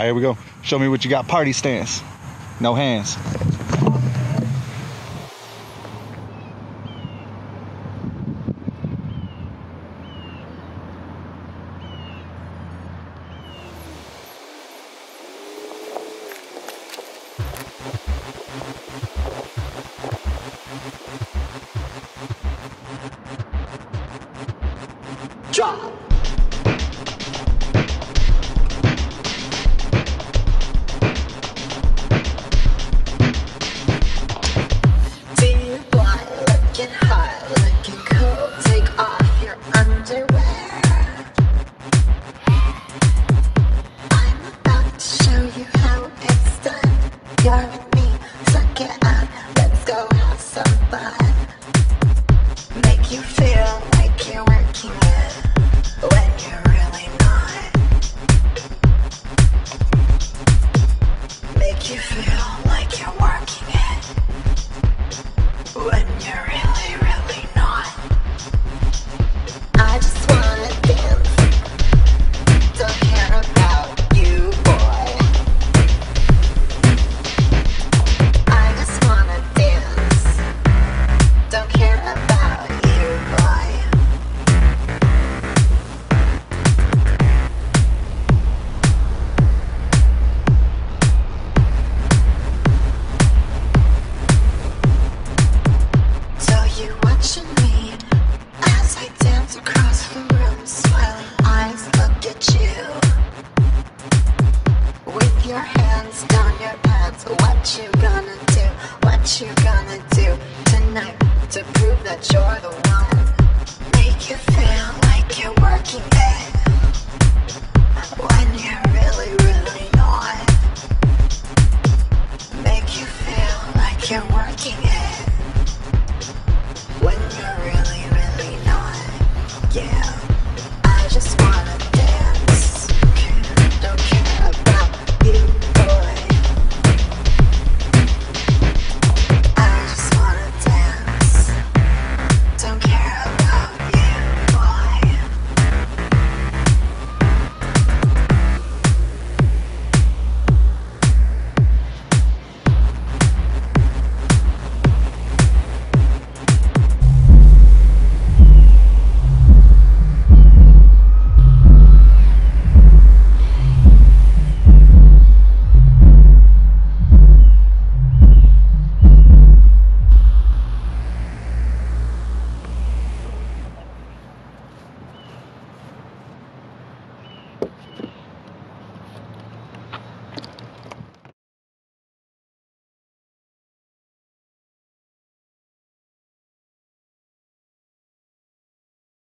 right, here we go. Show me what you got. Party stance. No hands. Drop. What you gonna do tonight to prove that you're the one?